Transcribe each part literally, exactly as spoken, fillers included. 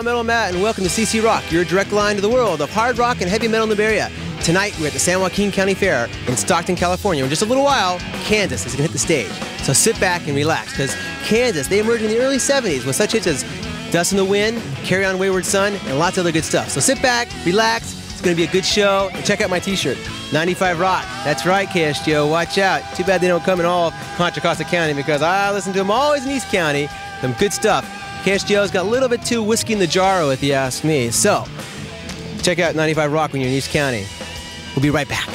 Raw Metal Matt, and welcome to C C Rock, your direct line to the world of hard rock and heavy metal in the Bay Area. Tonight, we're at the San Joaquin County Fair in Stockton, California. In just a little while, Kansas is going to hit the stage. So sit back and relax, because Kansas, they emerged in the early seventies with such hits as Dust in the Wind, Carry On Wayward Son, and lots of other good stuff. So sit back, relax, it's going to be a good show, and check out my t-shirt, ninety-five Rock. That's right, K S G O, watch out. Too bad they don't come in all of Contra Costa County, because I listen to them always in East County. Some good stuff. K S G O's got a little bit too whiskey in the jar, if you ask me. So check out ninety-five Rock when you're in East County. We'll be right back.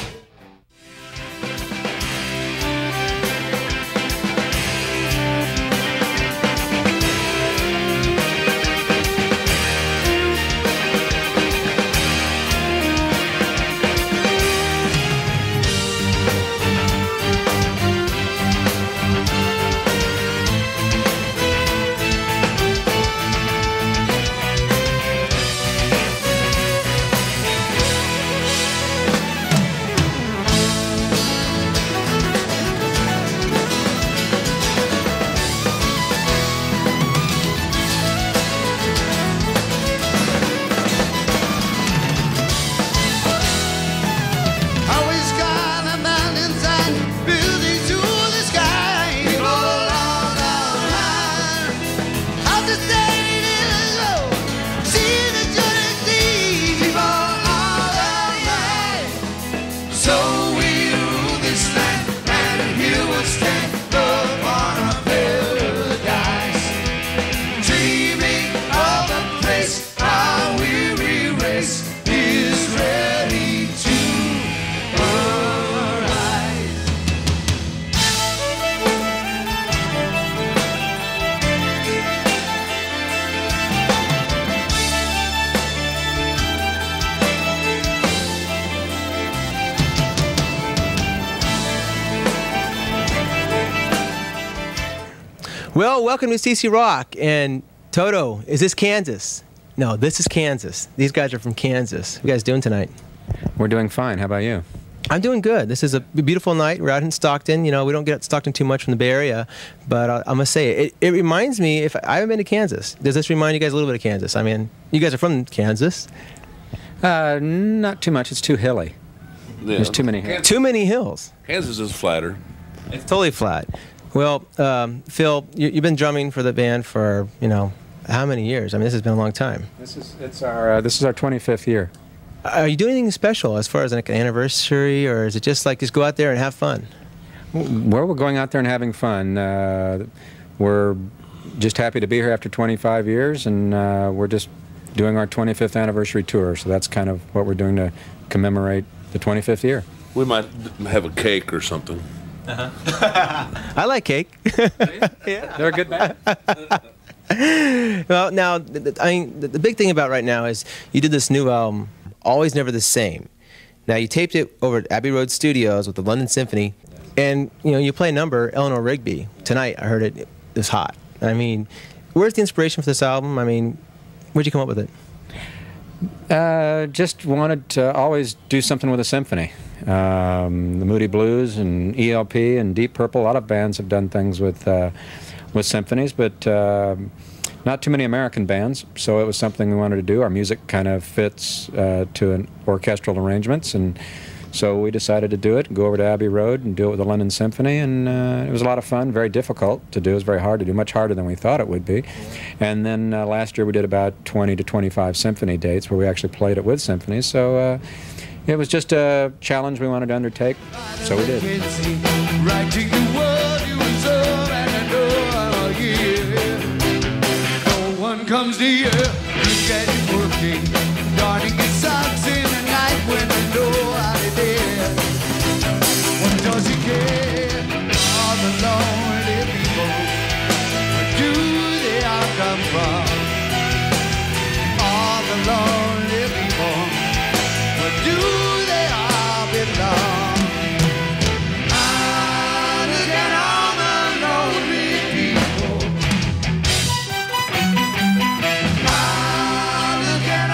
Well, welcome to C C Rock, and Toto, is this Kansas? No, this is Kansas. These guys are from Kansas. What are you guys doing tonight? We're doing fine. How about you? I'm doing good. This is a beautiful night. We're out in Stockton. You know, we don't get out to Stockton too much from the Bay Area, but I, I must say, it, it reminds me, if I haven't been to Kansas. Does this remind you guys a little bit of Kansas? I mean, you guys are from Kansas. Uh, not too much. It's too hilly. Yeah. There's too many hills. Kansas. Too many hills. Kansas is flatter. It's totally flat. Well, um, Phil, you, you've been drumming for the band for, you know, how many years? I mean, this has been a long time. This is it's our uh, this is our twenty-fifth year. Are you doing anything special as far as like an anniversary, or is it just like just go out there and have fun? Well, we're going out there and having fun. Uh, we're just happy to be here after twenty-five years, and uh, we're just doing our twenty-fifth anniversary tour. So that's kind of what we're doing to commemorate the twenty-fifth year. We might have a cake or something. Uh-huh. I like cake. Yeah, they're a good band. Well, now, I mean, the big thing about right now is you did this new album, Always Never the Same. Now, you taped it over at Abbey Road Studios with the London Symphony, and, you know, you play a number, Eleanor Rigby. Tonight, I heard it, it was hot. I mean, where's the inspiration for this album? I mean, where'd you come up with it? Uh, just wanted to always do something with a symphony. Um, the Moody Blues and E L P and Deep Purple, a lot of bands have done things with uh, with symphonies, but uh, not too many American bands, so it was something we wanted to do. Our music kind of fits uh, to an orchestral arrangements, and so we decided to do it, go over to Abbey Road and do it with the London Symphony, and uh, it was a lot of fun, very difficult to do. It was very hard to do, much harder than we thought it would be. And then uh, last year we did about twenty to twenty-five symphony dates where we actually played it with symphonies, so uh, it was just a challenge we wanted to undertake, so we did. No one comes to you, you get it working, darting your socks in the night when I know how it is. What does he care? All the lonely people, where do they all come from? All the lonely people, where do they all belong? All the lonely people.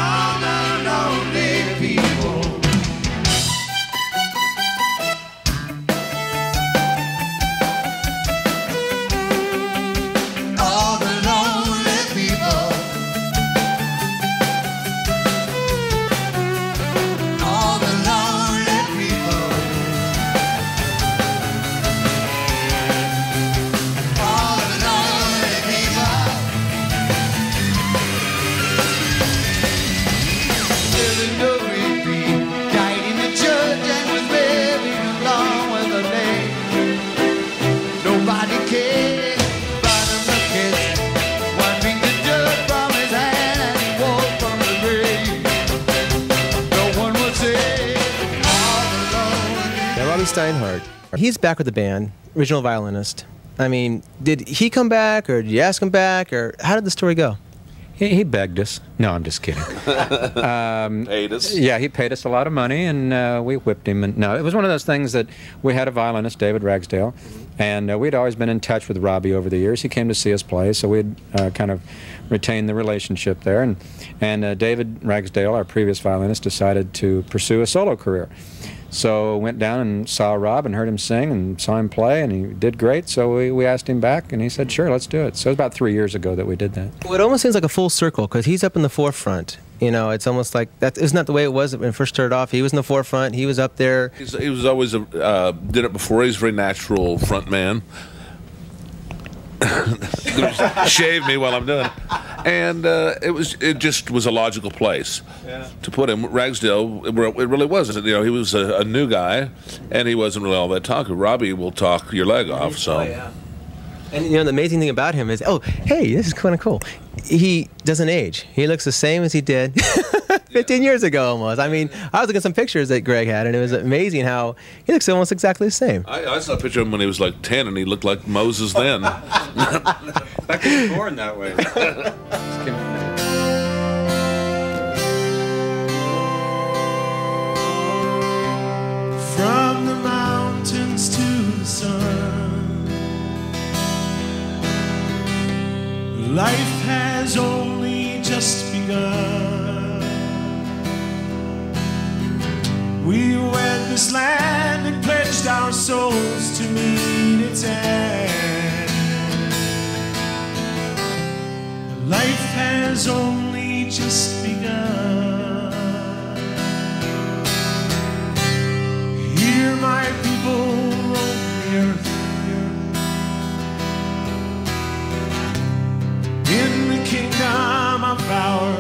Steinhardt. He's back with the band, original violinist. I mean, did he come back, or did you ask him back, or how did the story go? He, he begged us. No, I'm just kidding. um, paid us. Yeah, he paid us a lot of money, and uh, we whipped him. And no, it was one of those things that we had a violinist, David Ragsdale, and uh, we'd always been in touch with Robbie over the years. He came to see us play, so we'd uh, kind of retained the relationship there. And, and uh, David Ragsdale, our previous violinist, decided to pursue a solo career. So went down and saw Rob and heard him sing and saw him play, and he did great. So we, we asked him back, and he said, sure, let's do it. So it was about three years ago that we did that. Well, it almost seems like a full circle, because he's up in the forefront. You know, it's almost like that isn't that the way it was when it first started off? He was in the forefront. He was up there. He's, he was always, a, uh, did it before. He was a very natural front man. Shave me while I'm doing it. And uh, it was it just was a logical place yeah. to put him. Ragsdale, it really wasn't. You know, he was a, a new guy, and he wasn't really all that talkative. Robbie will talk your leg off. So, oh, yeah. And you know, the amazing thing about him is, oh, hey, this is kind of cool. He doesn't age. He looks the same as he did fifteen yeah. years ago almost. I mean, I was looking at some pictures that Greg had, and it was amazing how he looks almost exactly the same. I, I saw a picture of him when he was like ten, and he looked like Moses then. Back when he was born that way. From the mountains to the sun, life has only just begun. We wed this land and pledged our souls to meet its end. Life has only just begun. Hear my people, roam the earth. In the kingdom of our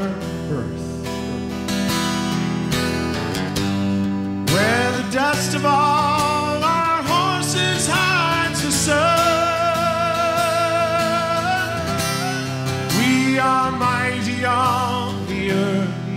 where the dust of all our horses hides the sun, we are mighty on the earth.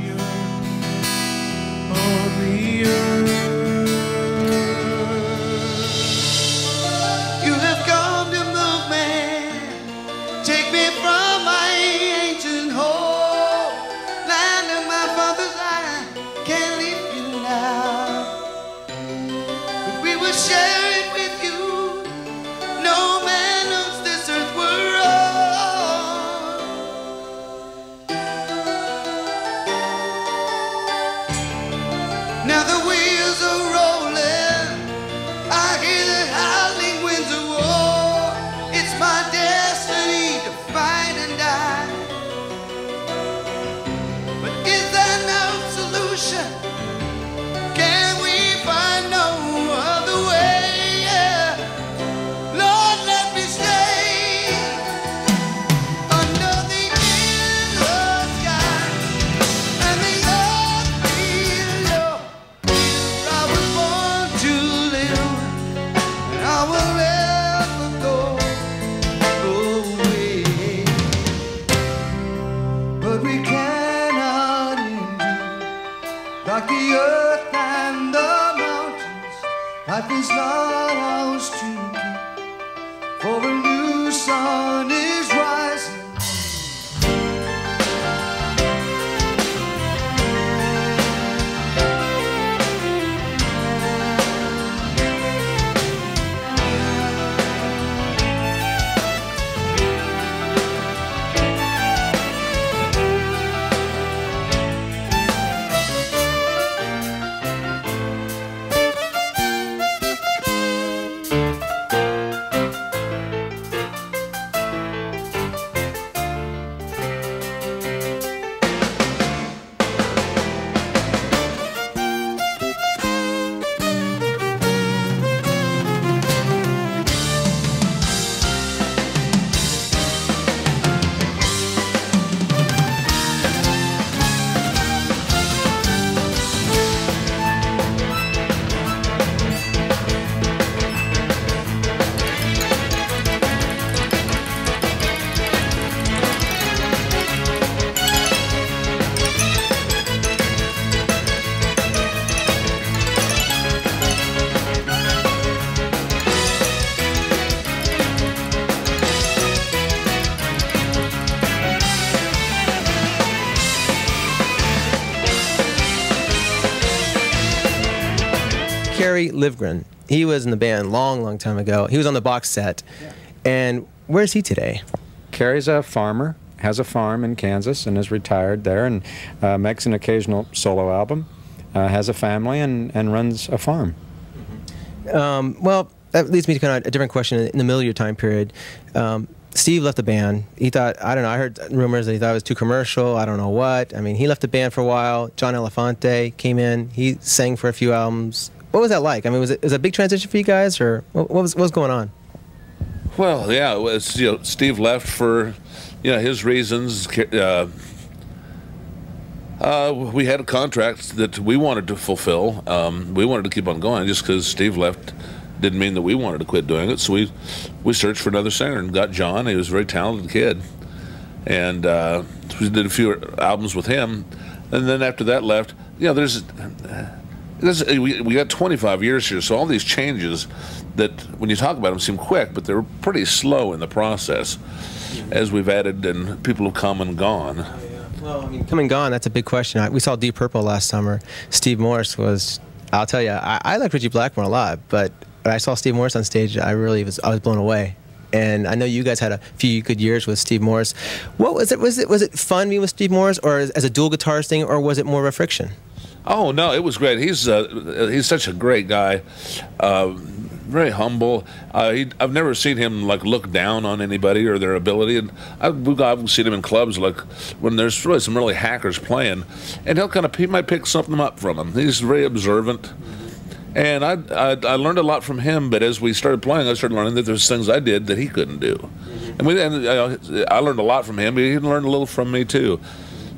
Livgren. He was in the band a long, long time ago. He was on the box set. Yeah. And where's he today? Carrie's a farmer, has a farm in Kansas, and is retired there, and uh, makes an occasional solo album, uh, has a family, and, and runs a farm. Mm-hmm. um, well, that leads me to kind of a different question. In the middle of your time period, um, Steve left the band. He thought, I don't know, I heard rumors that he thought it was too commercial, I don't know what. I mean, he left the band for a while. John Elefante came in. He sang for a few albums. What was that like? I mean, was it, was it a big transition for you guys, or what, what, was, what was going on? Well, yeah, it was, you know, Steve left for, you know, his reasons. Uh, uh, we had a contract that we wanted to fulfill. Um, we wanted to keep on going. Just because Steve left didn't mean that we wanted to quit doing it. So we we searched for another singer and got John. He was a very talented kid, and uh, we did a few albums with him. And then after that left, you know, there's there's we we got twenty-five years here, so all these changes that when you talk about them seem quick, but they're pretty slow in the process as we've added and people have come and gone. Oh, yeah. Well, I mean, come and gone, that's a big question. I, we saw Deep Purple last summer. Steve Morse was, I'll tell you, I, I like Ritchie Blackmore a lot, but when I saw Steve Morse on stage, I really was, I was blown away. And I know you guys had a few good years with Steve Morse. What was it, was it, was it fun being with Steve Morse, or as, as a dual guitarist thing, or was it more of a friction? Oh, no, it was great. He's, uh, he's such a great guy. Uh, Very humble. Uh, he, I've never seen him like look down on anybody or their ability. And I've, I've seen him in clubs like when there's really some really hackers playing, and he'll kind of he might pick something up from him. He's very observant, and I, I I learned a lot from him. But as we started playing, I started learning that there's things I did that he couldn't do, and we and uh, I learned a lot from him. But he learned a little from me too,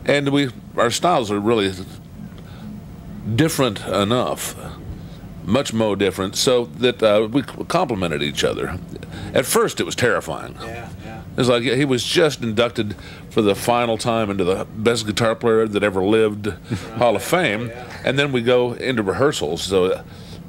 and we our styles are really different enough. Much more different, so that uh, we complimented each other. At first, it was terrifying. Yeah, yeah. It was like he was just inducted for the final time into the best guitar player that ever lived Hall of Fame, yeah. And then we go into rehearsals. So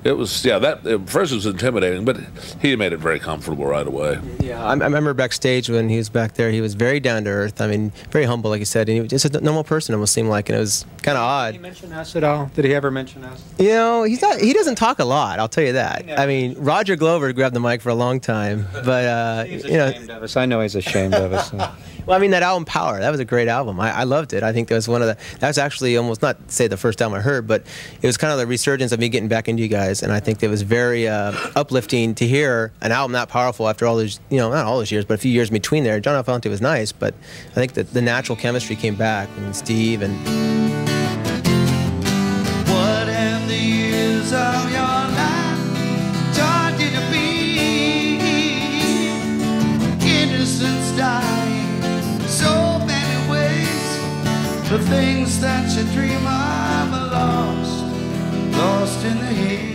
it was, yeah. That at first it was intimidating, but he made it very comfortable right away. Yeah, I, I remember backstage when he was back there. He was very down to earth. I mean, very humble, like you said, and he was just a normal person. Almost seemed like, and it was. Kind of odd. Did he mention us at all? Did he ever mention us? You know, he's not, he doesn't talk a lot, I'll tell you that. I mean, Roger Glover grabbed the mic for a long time, but, uh, he's ashamed you know. of us. I know he's ashamed of us. So. Well, I mean, that album, Power, that was a great album. I, I loved it. I think that was one of the, that was actually almost, not say the first album I heard, but it was kind of the resurgence of me getting back into you guys, and I think that was very uh, uplifting to hear an album that powerful after all those, you know, not all those years, but a few years in between there. John Elefante was nice, but I think that the natural chemistry came back, and Steve and... of your life taught you to be innocence dying so many ways. The things that you dream of are lost, lost in the heat.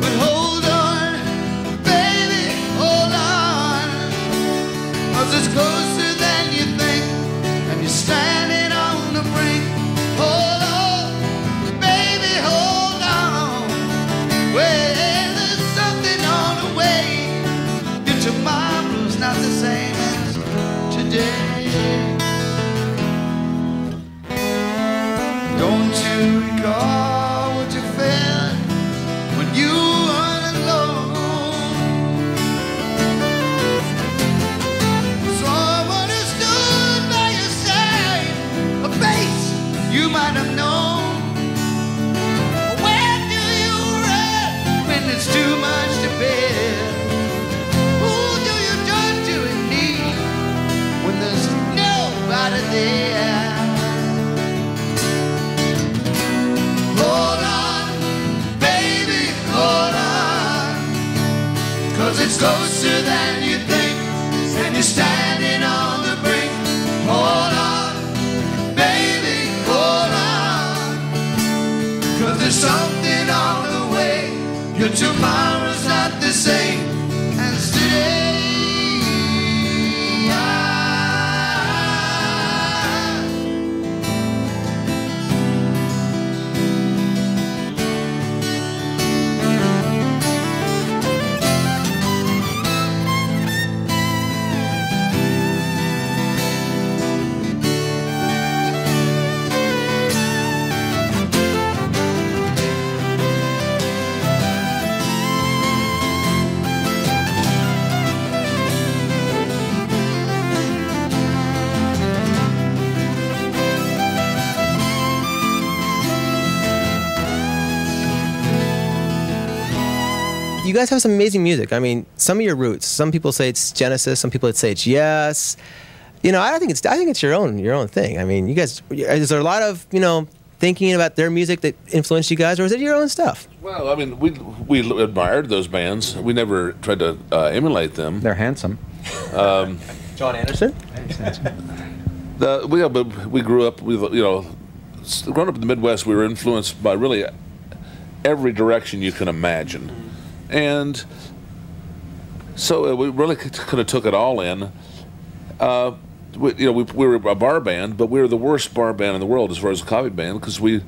But hold on, baby, hold on, 'cause it's closer than you think, and you stand in closer than you think, and you're standing on the brink. Hold on, baby, hold on, 'cause there's something on the way. Your tomorrow's not the same as today. you guys have some amazing music. I mean, some of your roots. Some people say it's Genesis. Some people say it's Yes. You know, I think it's I think it's your own your own thing. I mean, you guys. Is there a lot of you know thinking about their music that influenced you guys, or is it your own stuff? Well, I mean, we we admired those bands. We never tried to uh, emulate them. They're handsome. Um, John Anderson. the we but we grew up with you know, growing up in the Midwest, we were influenced by really every direction you can imagine, and so we really could have took it all in. Uh, we, you know, we, we were a bar band, but we were the worst bar band in the world as far as a coffee band because we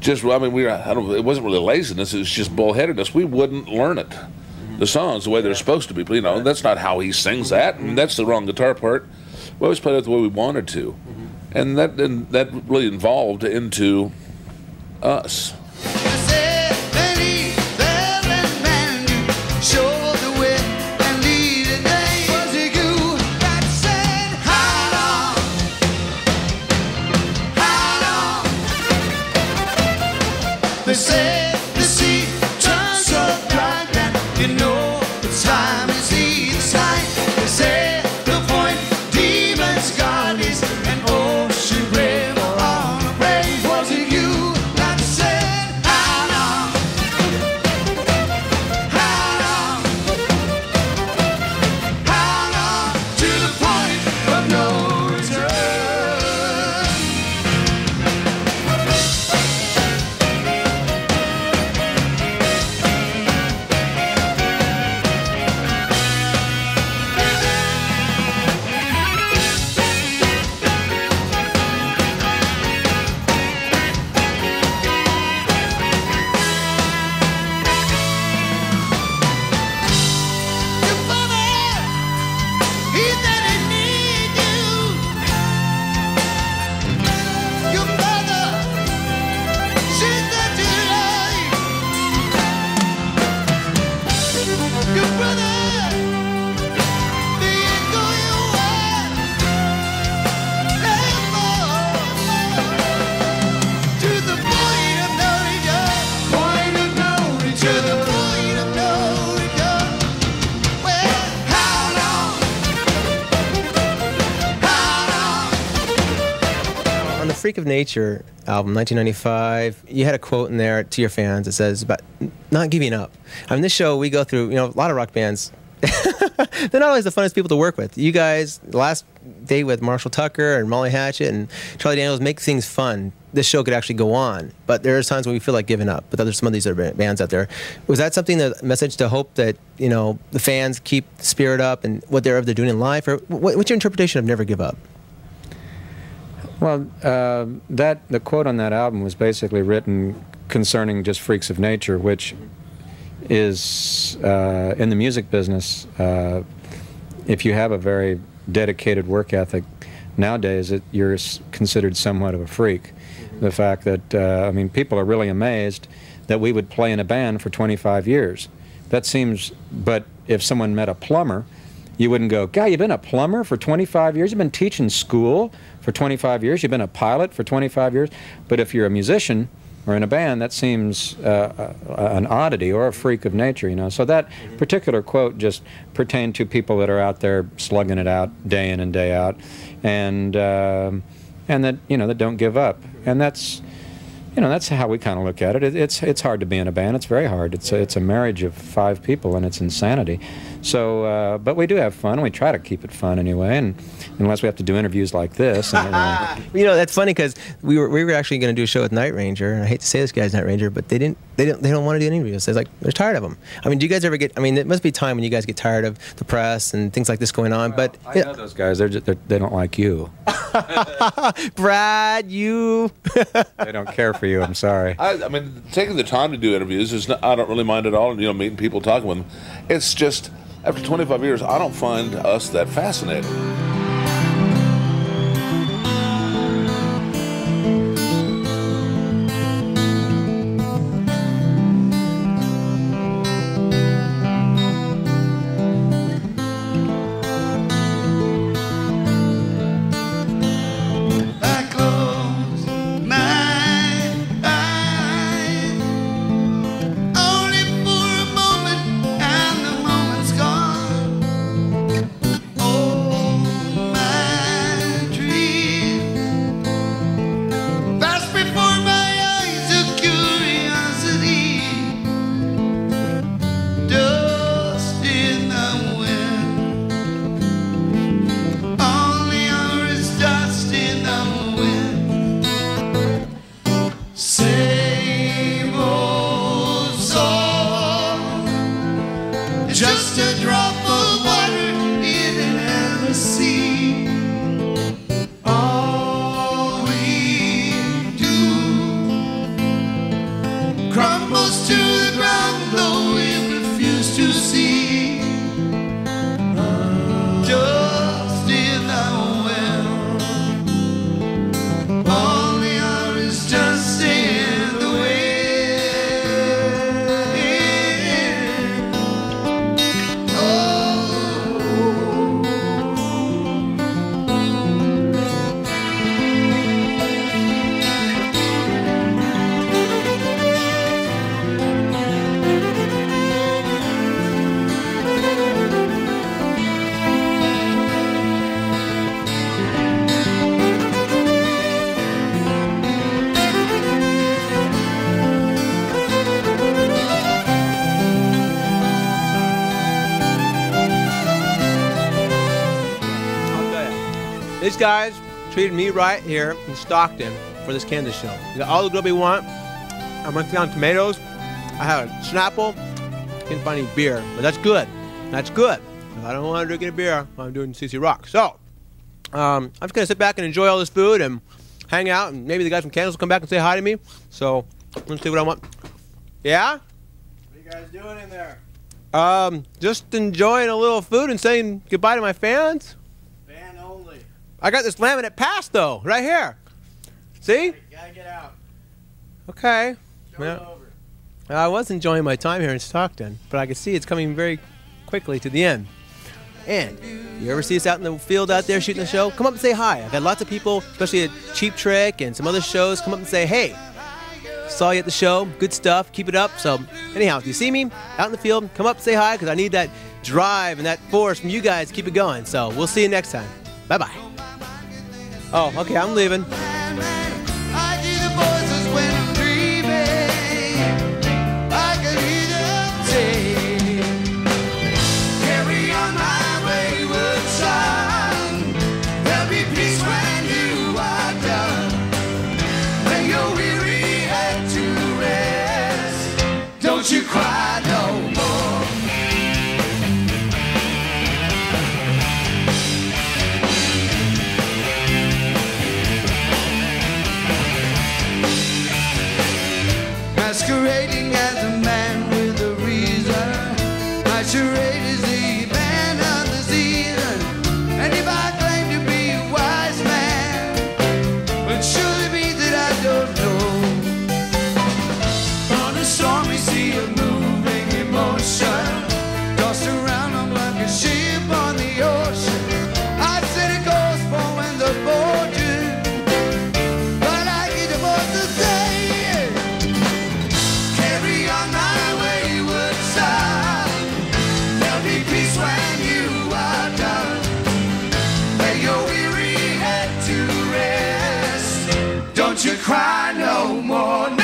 just—I mean, we—I don't—it wasn't really laziness; it was just bullheadedness. We wouldn't learn it, the songs the way they're supposed to be. You know, that's not how he sings that, and that's the wrong guitar part. We always played it the way we wanted to, and that and that really evolved into us. Freaks of Nature album, nineteen ninety-five, you had a quote in there to your fans that says about not giving up. I mean, this show, we go through, you know, a lot of rock bands. They're not always the funnest people to work with. You guys, last day with Marshall Tucker and Molly Hatchet and Charlie Daniels, make things fun. This show could actually go on, but there are times when we feel like giving up, but there's some of these other bands out there. Was that something, the message to hope that, you know, the fans keep the spirit up and what they're, they're doing in life? Or what's your interpretation of never give up? Well, uh, that the quote on that album was basically written concerning just Freaks of Nature, which is, uh, in the music business, uh, if you have a very dedicated work ethic, nowadays it, you're considered somewhat of a freak. The fact that, uh, I mean, people are really amazed that we would play in a band for twenty-five years. That seems, but if someone met a plumber, you wouldn't go, "Guy, you've been a plumber for twenty-five years, you've been teaching school for twenty-five years, you've been a pilot for twenty-five years. But if you're a musician or in a band, that seems uh, an oddity or a freak of nature, you know. So that particular quote just pertained to people that are out there slugging it out day in and day out, and uh, and that, you know, that don't give up. And that's, you know, that's how we kind of look at it. it. It's it's hard to be in a band. It's very hard. It's a, it's a marriage of five people, and it's insanity. So, uh, but we do have fun. We try to keep it fun anyway, and unless we have to do interviews like this. And, uh, you know, that's funny because we were we were actually going to do a show with Night Ranger, and I hate to say this guy's Night Ranger, but they didn't they don't they don't want to do any interviews. They're like they're tired of them. I mean, do you guys ever get? I mean, it must be time when you guys get tired of the press and things like this going on. Well, but I know those guys. They're, just, they're they don't like you, Brad. You. They don't care for you. I'm sorry. I, I mean, taking the time to do interviews is not, I don't really mind at all. You know, meeting people, talking with them. It's just after twenty-five years, I don't find us that fascinating. just a drop of water in an endless sea. All we do crumbles to the ground, though we refuse to see. Dust in the wind, all we are is dust in the wind. These guys treated me right here in Stockton for this Kansas show. We got all the grub we want. I went down tomatoes. I had a Snapple. Didn't find any beer, but that's good. That's good. If I don't want to drink any beer, I'm doing C C Rock. So um, I'm just gonna sit back and enjoy all this food and hang out, and maybe the guys from Kansas will come back and say hi to me. So let's see what I want. Yeah? What are you guys doing in there? Um, just enjoying a little food and saying goodbye to my fans. Fan only. I got this laminate pass, though, right here. See? You gotta get out. Okay. Show well, it over. I was enjoying my time here in Stockton, but I can see it's coming very quickly to the end. And you ever see us out in the field out there shooting the show? Come up and say hi. I've had lots of people, especially at Cheap Trick and some other shows, come up and say, hey, saw you at the show. Good stuff. Keep it up. So anyhow, if you see me out in the field, come up and say hi, because I need that drive and that force from you guys to keep it going. So we'll see you next time. Bye-bye. Oh, okay, I'm leaving. Masquerading as a man with a reason. My charade is the band of the season. And if I claim to be a wise man, it surely means that I don't know. On a stormy sea of moving emotion, tossed around I'm like a ship on the ocean. I set a course for when the boat do, but I get the voice to say, you cry no more, no.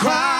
Cry.